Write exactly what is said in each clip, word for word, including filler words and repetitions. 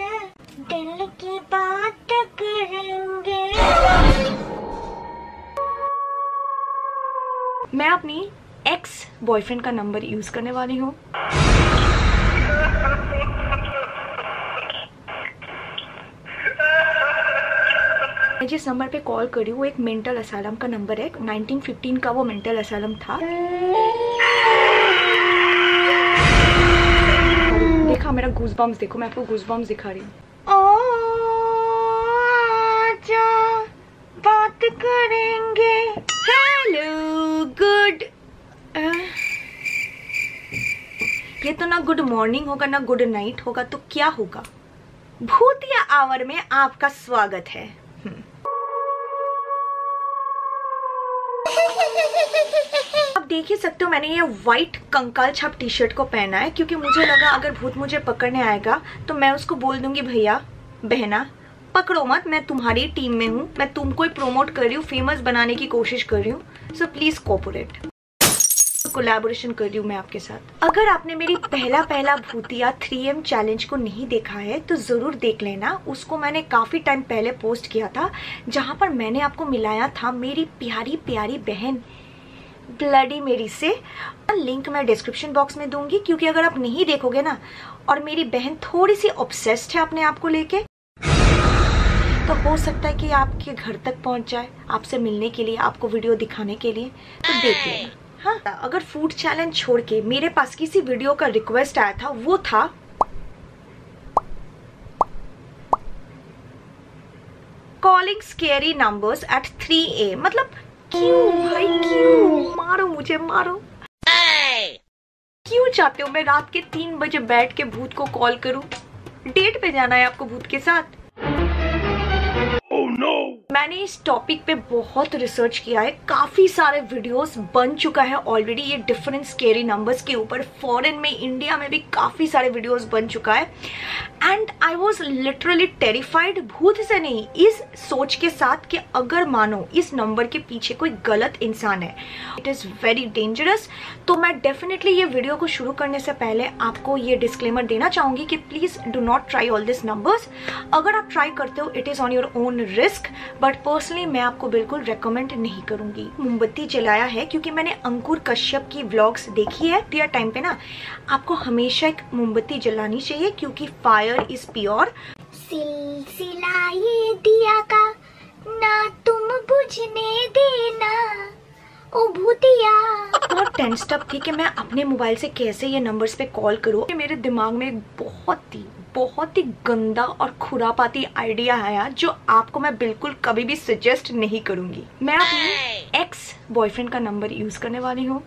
आज दिल की बात करेंगे। मैं अपनी एक्स बॉयफ्रेंड का नंबर यूज करने वाली हूँ। मैं जिस नंबर पे कॉल करी हूँ वो एक मेंटल असाइलम का नंबर है। नाइनटीन फिफ्टीन का वो मेंटल असाइलम था। देखा मेरा गूज़बम्स, देखो मैं आपको गूज़बम्स दिखा रही हूँ। बात करेंगे। हेलो गुड, ये तो ना गुड मॉर्निंग होगा ना गुड नाइट होगा, तो क्या होगा? भूतिया आवर में आपका स्वागत है। आप देख ही सकते हो मैंने ये व्हाइट कंकाल छाप टी शर्ट को पहना है क्योंकि मुझे लगा अगर भूत मुझे पकड़ने आएगा तो मैं उसको बोल दूंगी भैया बहना पकड़ो मत, मैं तुम्हारी टीम में हूँ, मैं तुमको ही प्रमोट कर रही हूँ, फेमस बनाने की कोशिश कर रही हूँ, सो प्लीज कोऑपरेट। कोलैबोरेशन कर रही हूँ मैं आपके साथ। अगर आपने मेरी पहला पहला भूतिया थ्री एम चैलेंज को नहीं देखा है तो जरूर देख लेना। उसको मैंने काफी टाइम पहले पोस्ट किया था जहाँ पर मैंने आपको मिलाया था मेरी प्यारी प्यारी बहन ब्लडी मेरी से। लिंक मैं डिस्क्रिप्शन बॉक्स में दूंगी क्योंकि अगर आप नहीं देखोगे ना, और मेरी बहन थोड़ी सी ऑब्सेस्ड है अपने आप को लेके, तो हो सकता है कि आपके घर तक पहुंच जाए आपसे मिलने के लिए, आपको वीडियो दिखाने के लिए, तो देख लेना। हाँ, अगर फूड चैलेंज छोड़ के मेरे पास किसी वीडियो का रिक्वेस्ट आया था वो था calling scary numbers at three A. मतलब क्यों भाई क्यों? मारो मुझे मारो, क्यों चाहते हो मैं रात के तीन बजे बैठ के भूत को कॉल करूं? डेट पे जाना है आपको भूत के साथ। Oh no! मैंने इस टॉपिक पे बहुत रिसर्च किया है, काफी सारे वीडियोस बन चुका है ऑलरेडी ये डिफरेंट स्केरी नंबर्स के ऊपर। फॉरेन में, इंडिया में भी काफी सारे वीडियोस बन चुका है। And I was literally terrified, भूत से नहीं, इस सोच के साथ कि अगर मानो इस नंबर के पीछे कोई गलत इंसान है, इट इज वेरी डेंजरस। तो मैं डेफिनेटली ये वीडियो को शुरू करने से पहले आपको ये डिस्क्लेमर देना चाहूंगी कि please do not try all this numbers. अगर आप ट्राई करते हो it is on your own risk, but personally मैं आपको बिल्कुल रेकमेंड नहीं करूंगी। मोमबत्ती जलाया है क्योंकि मैंने अंकुर कश्यप की व्लॉग्स देखी है। प्योर टाइम पे ना आपको हमेशा एक मोमबत्ती जलानी चाहिए क्योंकि फायर इज प्योर। सिलसिला ये दिया का ना तुम बुझने देना ओ भूतिया। बहुत टेंस्ड अप थी कि मैं अपने मोबाइल से कैसे ये नंबर्स पे कॉल करूँ। मेरे दिमाग में एक बहुत ही बहुत ही गंदा और खुरापाती आइडिया आया जो आपको मैं बिल्कुल कभी भी सजेस्ट नहीं करूंगी। मैं अपने एक्स बॉयफ्रेंड का नंबर यूज करने वाली हूँ।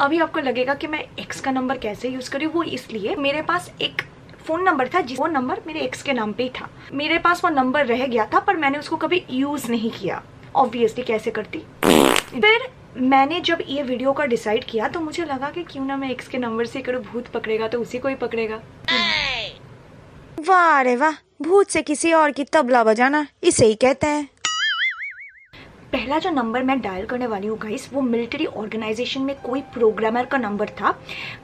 अभी आपको लगेगा कि मैं एक्स का नंबर कैसे यूज करी, वो इसलिए मेरे पास एक फोन नंबर था जिस वो नंबर मेरे एक्स के नाम पे ही था। मेरे पास वो नंबर रह गया था पर मैंने उसको कभी यूज नहीं किया। ऑब्वियसली कैसे करती। फिर मैंने जब ये वीडियो का डिसाइड किया तो मुझे लगा कि क्यों ना मैं एक्स के नंबर से करूँ, भूत पकड़ेगा तो उसी को ही पकड़ेगा। वाह रे वाह, भूत से किसी और की तबला बजाना, इसे ही कहते हैं। पहला जो नंबर मैं डायल करने वाली हूँ गाइस वो मिलिट्री ऑर्गेनाइजेशन में कोई प्रोग्रामर का नंबर था।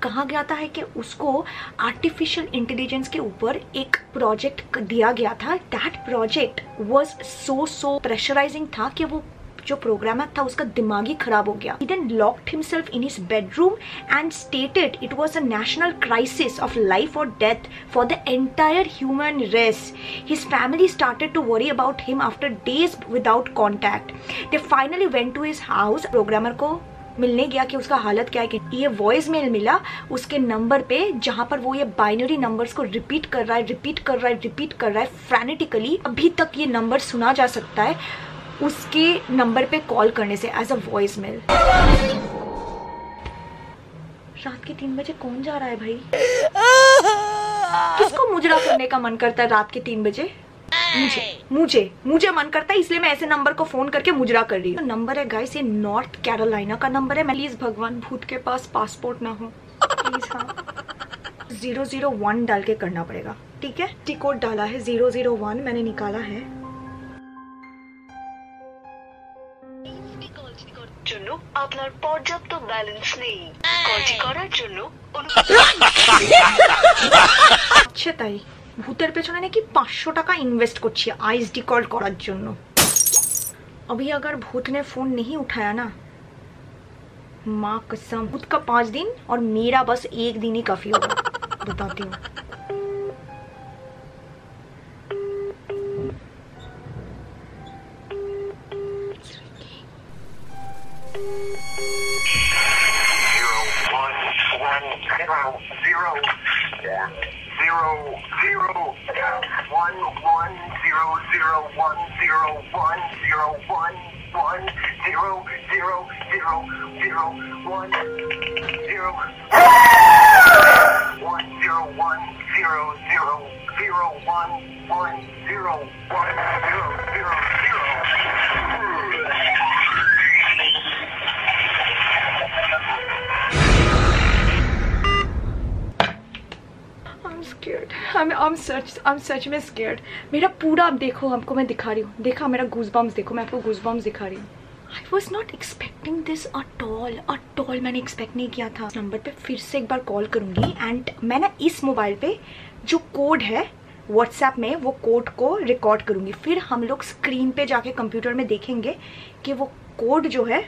कहा गया था है कि उसको आर्टिफिशियल इंटेलिजेंस के ऊपर एक प्रोजेक्ट दिया गया था। That project was so so pressurising था कि वो जो प्रोग्रामर था उसका दिमाग ही खराब हो गया। He then locked himself in his bedroom and stated it was a national crisis of life or death for the entire human race. His family started to worry about him after days without contact. They finally went to his house. Programmer को मिलने गया कि उसका हालत क्या है। ये voice mail मिला उसके नंबर पे जहाँ पर वो ये बाइनरी नंबर्स को रिपीट कर रहा है रिपीट कर रहा है रिपीट कर रहा है फ्रैनेटिकली। अभी तक ये नंबर सुना जा सकता है उसके नंबर पे कॉल करने से एज अ वॉइस मेल। रात के तीन बजे कौन जा रहा है भाई? किसको मुजरा करने का मन करता है रात के तीन बजे? मुझे मुझे मुझे मन करता है, इसलिए मैं ऐसे नंबर को फोन करके मुजरा कर रही हूँ। तो नंबर है गाइस ये नॉर्थ कैरोलिना का नंबर है। मैं प्लीज भगवान भूत के पास पासपोर्ट ना हो प्लीज। हाँ जीरो जीरो वन डाल के करना पड़ेगा, ठीक है? टिकोट डाला है जीरो जीरो वन मैंने निकाला है। आपने আপনার পর্যাপ্ত ব্যালেন্স নেই। কাজই করার জন্য আচ্ছা তাই ভূতের পেছনে নাকি पाँच सौ টাকা ইনভেস্ট করছি আইস ডিকল করার জন্য। अभी अगर भूत ने फोन नहीं उठाया ना माँ कसम, भूत का पाँच दिन और मेरा बस एक दिन ही काफी होगा, बताती हूँ। I'm such, I'm such में scared. मेरा पूरा आप देखो, हमको मैं दिखा रही हूँ, देखा मेरा goosebumps देखो, मैं आपको goosebumps दिखा रही हूँ। I was not expecting this at all, at all मैंने एक्सपेक्ट नहीं किया था। नंबर पे फिर से एक बार कॉल करूँगी एंड मैं ना इस मोबाइल पे जो कोड है व्हाट्सएप में वो कोड को रिकॉर्ड करूँगी, फिर हम लोग स्क्रीन पे जाके कंप्यूटर में देखेंगे कि वो कोड जो है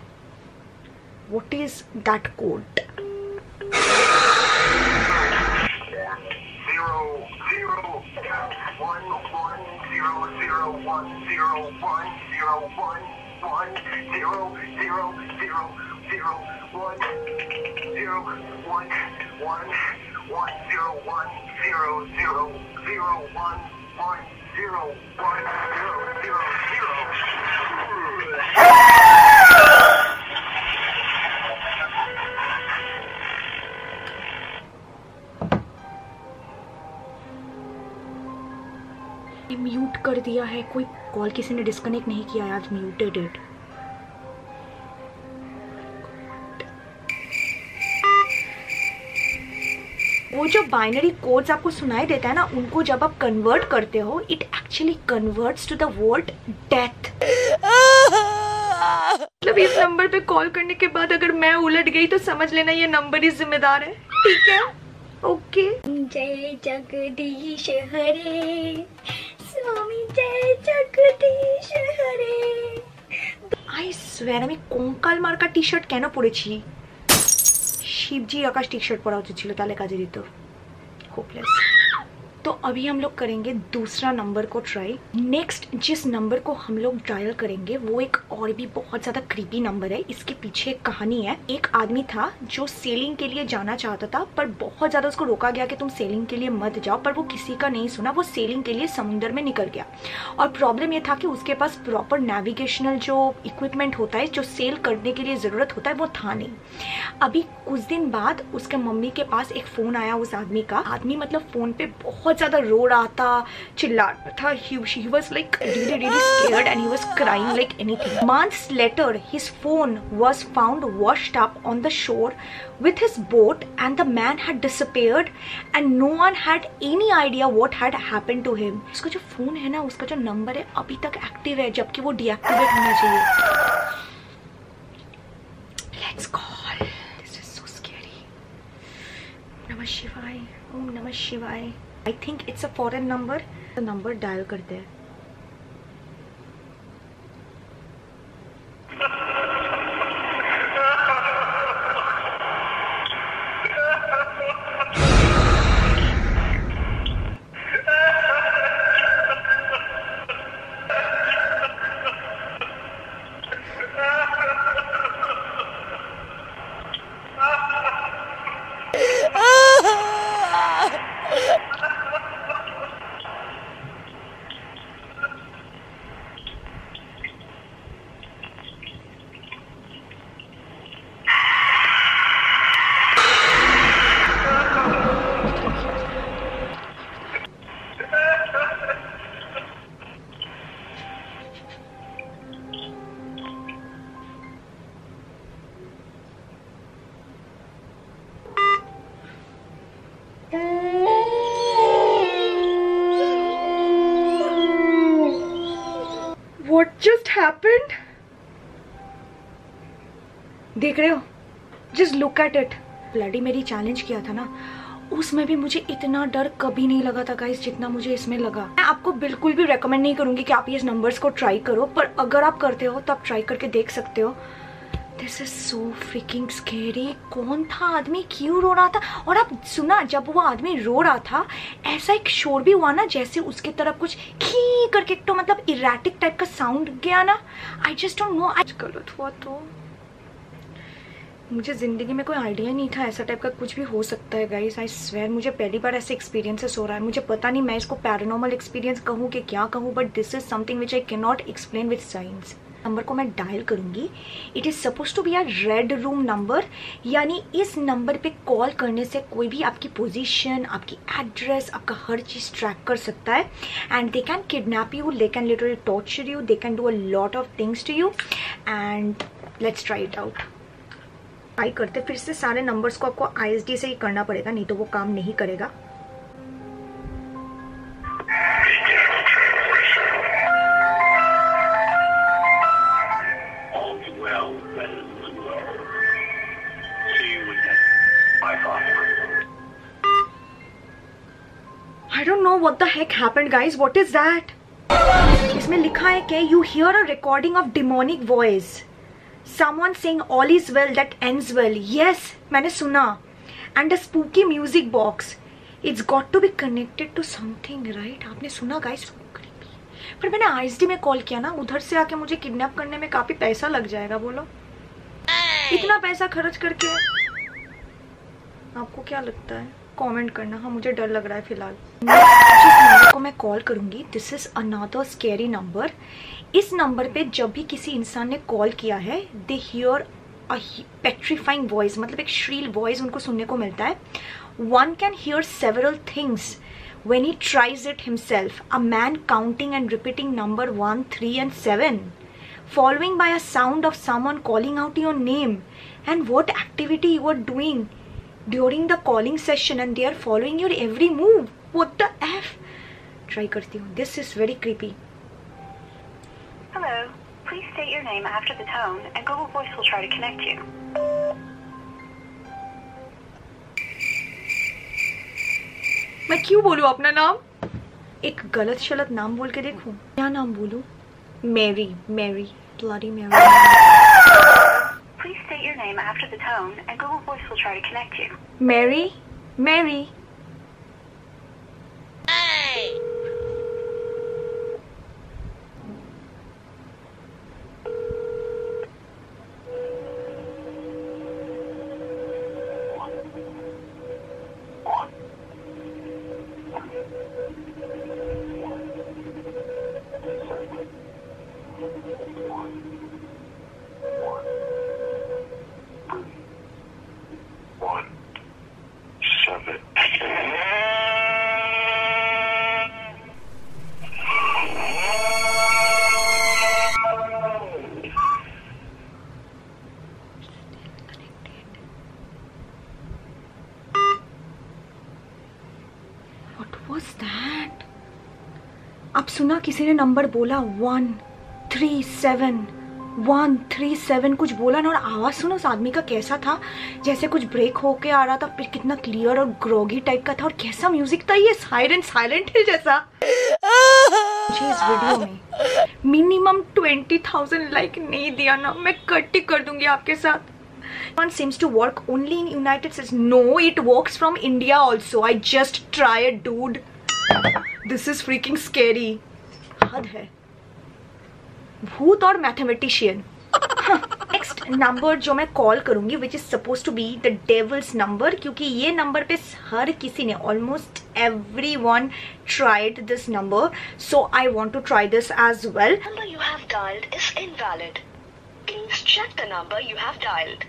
what is that code. Mute कर दिया है कोई कॉल, किसी ने डिस्कनेक्ट नहीं किया आज, म्यूटेड इट। वो जो बाइनरी कोड्स आपको सुनाई देता है ना उनको जब आप कन्वर्ट करते हो it actually converts to the word death. मतलब इस नंबर पे कॉल करने के बाद अगर मैं उलट गई तो समझ लेना ये नंबर ही जिम्मेदार है, ठीक है? ओके। जय जगदीश हरे स्वामी जय जगदीश हरे। आई स्वेर আমি কোঙ্কাল মার্কা टी शर्ट কেন পরেছি? शिवजी आकाश टी शर्ट पड़ा उचित छिलो ताले काजे दी तो होपलेस। तो अभी हम लोग करेंगे दूसरा नंबर को ट्राई। नेक्स्ट जिस नंबर को हम लोग डायल करेंगे वो एक और भी बहुत ज़्यादा क्रीपी नंबर है। इसके पीछे एक कहानी है। एक आदमी था जो सेलिंग के लिए जाना चाहता था पर बहुत ज़्यादा उसको रोका गया कि तुम सेलिंग के लिए मत जाओ, पर वो किसी का नहीं सुना, वो सेलिंग के लिए समुद्र में निकल गया। और प्रॉब्लम ये था कि उसके पास प्रॉपर नेविगेशनल जो इक्विपमेंट होता है जो सेल करने के लिए ज़रूरत होता है वो था नहीं। अभी कुछ दिन बाद उसके मम्मी के पास एक फ़ोन आया उस आदमी का। आदमी मतलब फ़ोन पर बहुत ज़्यादा रो रहा था, चिल्ला रहा था, he was like really really scared and he was crying like anything. Months later his phone was found washed up on the shore with his boat and the man had disappeared and no one had any idea what had happened to him. उसका जो phone है ना उसका जो number है अभी तक active है जबकि वो डीएक्टिवेट होना चाहिए। Let's call. This is so scary. नमः शिवाय, ओम नमः शिवाय। I think it's a foreign number. The number dial करते हैं। What just happened? देख रहे हो, just look at it. Bloody Mary challenge किया था ना, उसमें भी मुझे इतना डर कभी नहीं लगा था गाइस जितना मुझे इसमें लगा। मैं आपको बिल्कुल भी रेकमेंड नहीं करूंगी कि आप ये नंबर्स को ट्राई करो, पर अगर आप करते हो तो आप ट्राई करके देख सकते हो। This is so freaking scary. कौन था आदमी, क्यों रो रहा था? और आप सुना, जब वो आदमी रो रहा था ऐसा एक शोर भी हुआ ना, जैसे उसकी तरफ कुछ खी करके तो मतलब इराटिक टाइप का साउंड गया ना। आई जस्ट डोंट नो, आज गलत हुआ तो मुझे ज़िंदगी में कोई आइडिया नहीं था ऐसा टाइप का कुछ भी हो सकता है गाइस। आई स्वेयर मुझे पहली बार ऐसे एक्सपीरियंसेस हो रहा है। मुझे पता नहीं मैं इसको पैरानॉर्मल एक्सपीरियंस कहूँ कि क्या कहूँ, but this is something which I can not explain with science. Number को मैं डायल करूँगी। It is suppose to be a red room number, यानी इस नंबर पे कॉल करने से कोई भी आपकी पोजीशन, आपकी एड्रेस, आपका हर चीज़ ट्रैक कर सकता है। And they can kidnap you, they can literally torture you, they can do a lot of things to you. And let's try it out. Try करते फिर से सारे नंबर्स को आपको आईएसडी से ही करना पड़ेगा, नहीं तो वो काम नहीं करेगा। I don't know what the heck happened guys, what is that? इसमें लिखा है कि you hear a recording of demonic voice, Someone saying all is well that ends well. Yes, मैंने सुना. And a spooky music box. It's got to be connected to something, right? आपने सुना guys? So creepy. पर मैंने I S D में call किया ना, उधर से आके मुझे किडनैप करने में काफी पैसा लग जाएगा। बोलो इतना पैसा खर्च करके आपको क्या लगता है? कमेंट करना। हाँ, मुझे डर लग रहा है फिलहाल। जिस नंबर को मैं कॉल करूंगी, this is another scary number. इस नंबर पे जब भी किसी इंसान ने कॉल किया है, दे हियर अ पेट्रीफाइंग वॉइस, मतलब एक श्रील वॉइस उनको सुनने को मिलता है। One can hear several things when he tries it himself. A man counting and repeating number one, three and seven, following by a sound of someone calling out your name and what activity you are doing during the calling session, and they are following your every move. What the F? Try करती हूँ। This is very creepy. Hello. Please state your name after the tone, and Google Voice will try to connect you. मैं क्यों बोलूँ अपना नाम? एक गलत शलत नाम बोल के देखूँ। क्या नाम बोलूँ? Mary, Mary, bloody Mary. Please state your name after the tone, and Google Voice will try to connect you. Mary, Mary. आप सुना, किसी ने नंबर बोला one three seven, one three seven कुछ बोला ना, और आवाज़ सुनो उस आदमी का कैसा था, जैसे कुछ ब्रेक होके आ रहा था, फिर कितना क्लियर और ग्रोगी टाइप का था, और कैसा म्यूजिक था ये, साइलेंट साइलेंट हिल जैसा। मुझे इस वीडियो में मिनिमम ट्वेंटी थाउजेंड लाइक नहीं दिया ना, मैं कट्टी कर दूंगी आपके साथ। One seems to work only in United States. No, it works from India also. I just try it, dude. This is freaking scary. हद है। भूत और मैथमेटिशियन। नेक्स्ट नंबर जो मैं कॉल करूंगी, which is suppose to be the devil's number, क्योंकि ये number पे हर किसी ने, almost every one tried this number, so I want to try this as well. You have dialed is invalid. Please check the number you have dialed.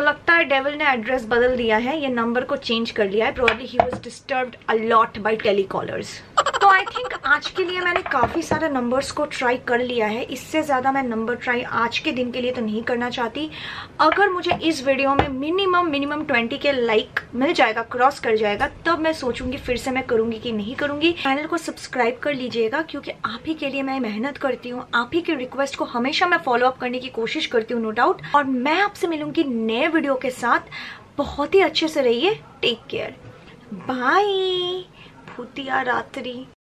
लगता है devil ने address बदल दिया है, ये नंबर को चेंज कर लिया है। Probably he was disturbed a lot by telecallers. तो आई थिंक आज के लिए मैंने काफ़ी सारे नंबर्स को ट्राई कर लिया है। इससे ज़्यादा मैं नंबर ट्राई आज के दिन के लिए तो नहीं करना चाहती। अगर मुझे इस वीडियो में minimum minimum twenty K like मिल जाएगा, क्रॉस कर जाएगा, तब मैं सोचूंगी फिर से मैं करूँगी कि नहीं करूँगी। चैनल को सब्सक्राइब कर लीजिएगा, क्योंकि आप ही के लिए मैं मेहनत करती हूँ। आप ही के रिक्वेस्ट को हमेशा मैं फॉलोअप करने की कोशिश करती हूँ, नो डाउट। और मैं आपसे मिलूँगी नए वीडियो के साथ। बहुत ही अच्छे से रहिए, टेक केयर, बाय। भूतिया रात्रि।